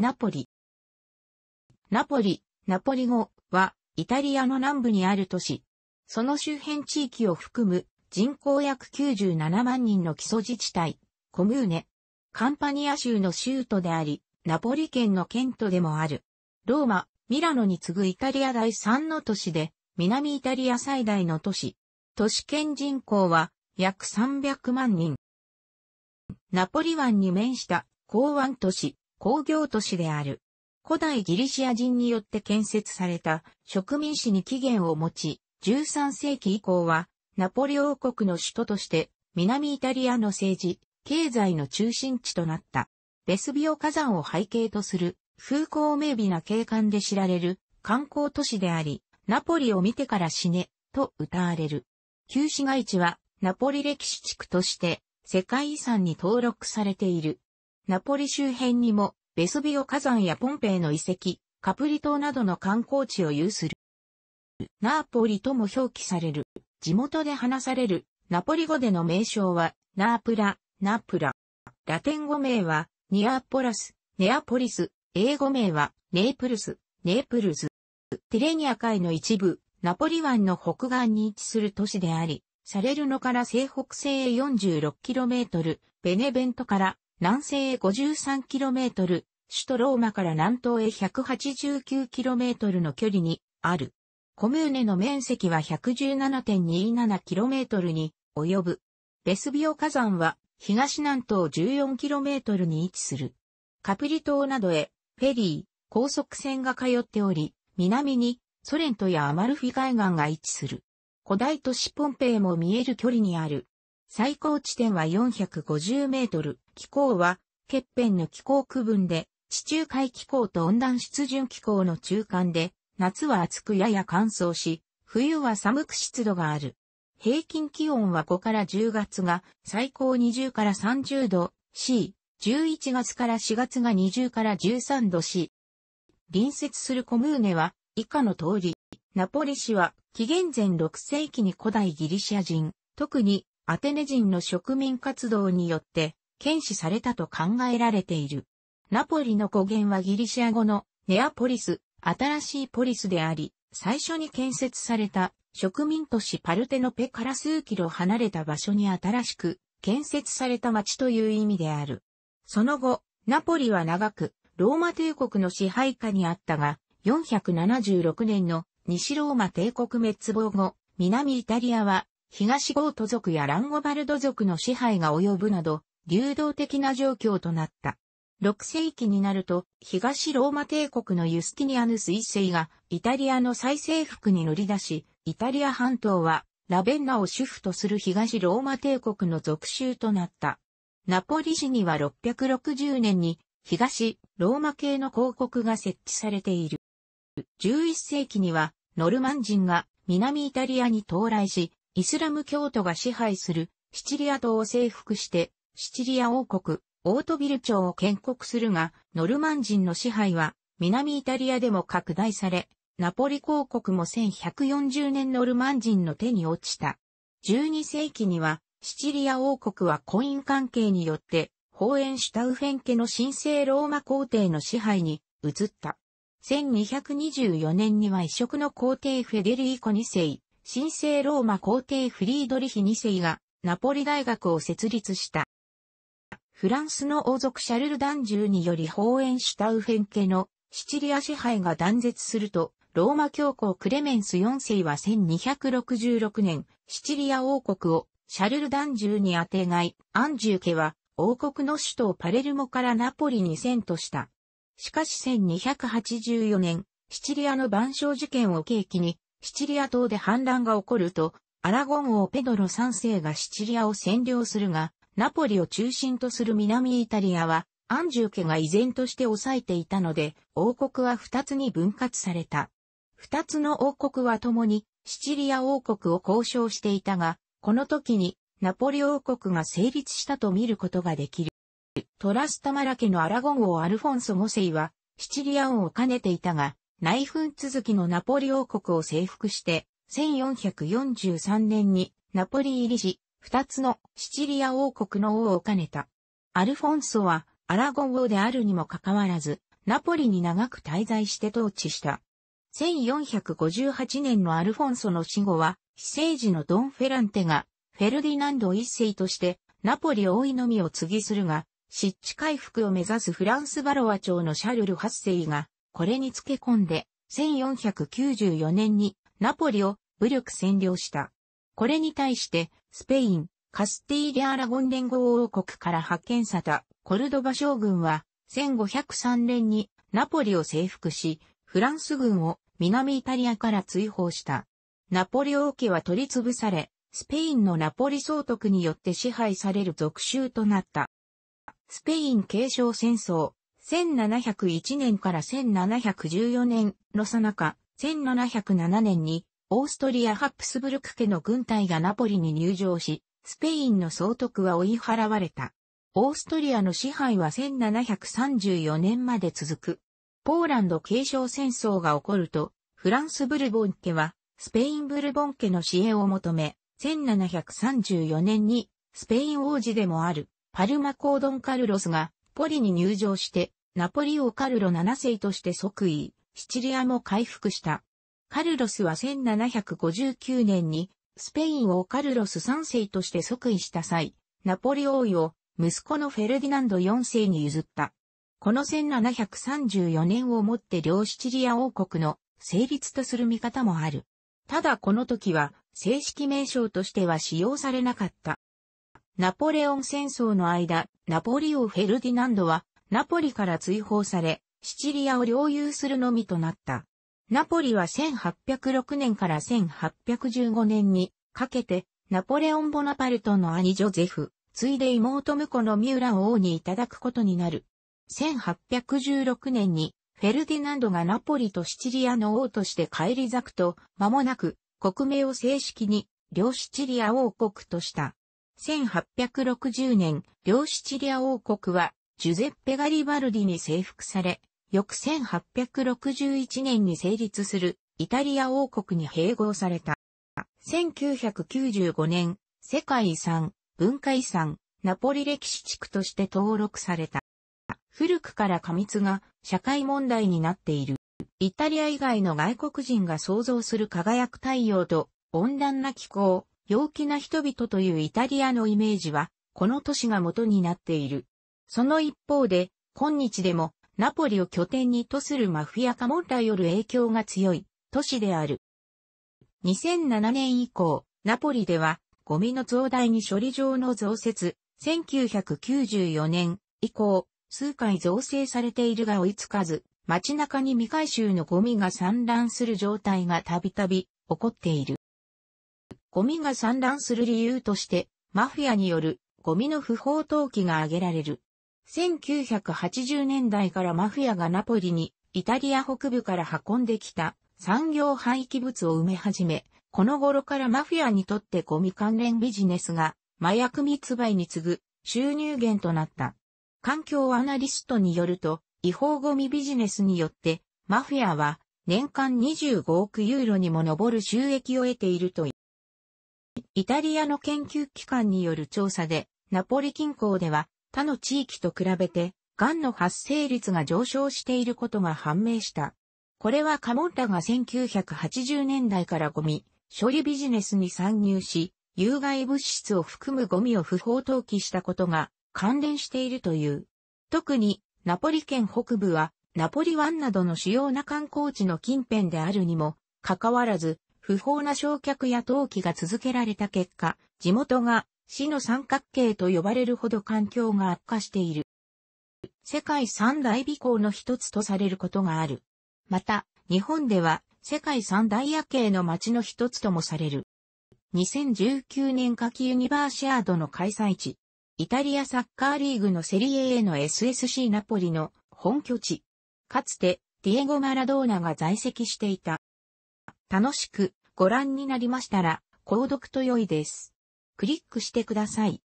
ナポリ。ナポリ語は、イタリアの南部にある都市。その周辺地域を含む、人口約97万人の基礎自治体、コムーネ。カンパニア州の州都であり、ナポリ県の県都でもある。ローマ、ミラノに次ぐイタリア第3の都市で、南イタリア最大の都市。都市圏人口は、約300万人。ナポリ湾に面した、港湾都市、工業都市である。古代ギリシア人によって建設された植民地に起源を持ち、13世紀以降はナポリ王国の首都として南イタリアの政治、経済の中心地となった。ベスビオ火山を背景とする風光明媚な景観で知られる観光都市であり、ナポリを見てから死ねと謳われる。旧市街地はナポリ歴史地区として世界遺産に登録されている。ナポリ周辺にもベスビオ火山やポンペイの遺跡、カプリ島などの観光地を有する。ナーポリとも表記される。地元で話されるナポリ語での名称はナープラ。ラテン語名はニアポラス、ネアポリス。英語名はネープルズ。ティレニア海の一部、ナポリ湾の北岸に位置する都市であり、サレルノから西北西へ 46km、ベネベントから南西へ 53km、首都ローマから南東へ 189km の距離にある。コムーネの面積は 117.27km に及ぶ。ベスビオ火山は東南東 14km に位置する。カプリ島などへフェリー、高速船が通っており、南にソレントやアマルフィ海岸が位置する。古代都市ポンペイも見える距離にある。最高地点は450メートル。気候は、ケッペンの気候区分で、地中海気候と温暖湿潤気候の中間で、夏は暑くやや乾燥し、冬は寒く湿度がある。平均気温は5から10月が最高20から30度 C、11月から4月が20から13度 C。隣接するコムーネは、以下の通り、ナポリ市は、紀元前6世紀に古代ギリシア人、特に、アテネ人の植民活動によって、検視されたと考えられている。ナポリの語源はギリシア語のネアポリス、新しいポリスであり、最初に建設された植民都市パルテノペから数キロ離れた場所に新しく建設された町という意味である。その後、ナポリは長くローマ帝国の支配下にあったが、476年の西ローマ帝国滅亡後、南イタリアは、東ゴート族やランゴバルド族の支配が及ぶなど、流動的な状況となった。6世紀になると、東ローマ帝国のユスティニアヌス一世が、イタリアの再征服に乗り出し、イタリア半島は、ラベンナを首府とする東ローマ帝国の属州となった。ナポリ市には660年に、東ローマ系の公国が設置されている。11世紀には、ノルマン人が南イタリアに到来し、イスラム教徒が支配するシチリア島を征服して、シチリア王国、オートビル朝を建国するが、ノルマン人の支配は南イタリアでも拡大され、ナポリ公国も1140年ノルマン人の手に落ちた。12世紀には、シチリア王国は婚姻関係によって、ホーエンシュタウフェン家の神聖ローマ皇帝の支配に移った。1224年には異色の皇帝フェデリーコ2世。神聖ローマ皇帝フリードリヒ2世がナポリ大学を設立した。フランスの王族シャルル・ダンジューによりホーエンシュタウフェン家のシチリア支配が断絶すると、ローマ教皇クレメンス4世は1266年、シチリア王国をシャルル・ダンジューにあてがい、アンジュー家は王国の首都をパレルモからナポリに遷都した。しかし1284年、シチリアの蛮薔事件を契機に、シチリア島で反乱が起こると、アラゴン王ペドロ3世がシチリアを占領するが、ナポリを中心とする南イタリアは、アンジュ家が依然として抑えていたので、王国は2つに分割された。2つの王国は共に、シチリア王国を交渉していたが、この時に、ナポリ王国が成立したと見ることができる。トラスタマラ家のアラゴン王アルフォンソ5世は、シチリア王を兼ねていたが、内紛続きのナポリ王国を征服して、1443年にナポリ入りし、2つのシチリア王国の王を兼ねた。アルフォンソはアラゴン王であるにもかかわらず、ナポリに長く滞在して統治した。1458年のアルフォンソの死後は、非政治のドン・フェランテが、フェルディナンド一世として、ナポリ王位のみを継ぎするが、失地回復を目指すフランス・バロワ朝のシャルル八世が、これにつけ込んで、1494年にナポリを武力占領した。これに対して、スペイン、カスティーリア・アラゴン連合王国から派遣されたコルドバ将軍は、1503年にナポリを征服し、フランス軍を南イタリアから追放した。ナポリ王家は取り潰され、スペインのナポリ総督によって支配される属州となった。スペイン継承戦争、1701年から1714年の最中、1707年にオーストリア・ハプスブルク家の軍隊がナポリに入城し、スペインの総督は追い払われた。オーストリアの支配は1734年まで続く。ポーランド継承戦争が起こると、フランス・ブルボン家は、スペイン・ブルボン家の支援を求め、1734年に、スペイン王子でもある、パルマ公ドン・カルロスが、ポリに入城して、ナポリ王カルロ7世として即位、シチリアも回復した。カルロスは1759年に、スペイン王カルロス3世として即位した際、ナポリ王位を息子のフェルディナンド4世に譲った。この1734年をもって両シチリア王国の成立とする見方もある。ただこの時は正式名称としては使用されなかった。ナポレオン戦争の間、ナポリ王フェルディナンドはナポリから追放され、シチリアを領有するのみとなった。ナポリは1806年から1815年にかけてナポレオン・ボナパルトの兄ジョゼフ、ついで妹婿のミュラを王にいただくことになる。1816年にフェルディナンドがナポリとシチリアの王として返り咲くと、間もなく国名を正式に両シチリア王国とした。1860年、両シチリア王国はジュゼッペ・ガリバルディに征服され、翌1861年に成立するイタリア王国に併合された。1995年、世界遺産、文化遺産、ナポリ歴史地区として登録された。古くから過密が社会問題になっている。イタリア以外の外国人が想像する輝く太陽と温暖な気候、陽気な人々というイタリアのイメージは、この都市が元になっている。その一方で、今日でも、ナポリを拠点にとするマフィアカモンラよる影響が強い都市である。2007年以降、ナポリではゴミの増大に処理場の増設、1994年以降、数回造成されているが追いつかず、街中に未回収のゴミが散乱する状態がたびたび起こっている。ゴミが散乱する理由として、マフィアによるゴミの不法投棄が挙げられる。1980年代からマフィアがナポリにイタリア北部から運んできた産業廃棄物を埋め始め、この頃からマフィアにとってゴミ関連ビジネスが麻薬密売に次ぐ収入源となった。環境アナリストによると、違法ゴミビジネスによってマフィアは年間25億ユーロにも上る収益を得ているという。イタリアの研究機関による調査で、ナポリ近郊では他の地域と比べて、がんの発生率が上昇していることが判明した。これはカモンラが1980年代からゴミ処理ビジネスに参入し、有害物質を含むゴミを不法投棄したことが関連しているという。特に、ナポリ県北部は、ナポリ湾などの主要な観光地の近辺であるにも、かかわらず、不法な焼却や投棄が続けられた結果、地元が、死の三角形と呼ばれるほど環境が悪化している。世界三大美港の一つとされることがある。また、日本では世界三大夜景の街の一つともされる。2019年夏季ユニバーシアードの開催地。イタリアサッカーリーグのセリエ A の SSC ナポリの本拠地。かつて、ディエゴ・マラドーナが在籍していた。楽しくご覧になりましたら、購読と良いです。クリックしてください。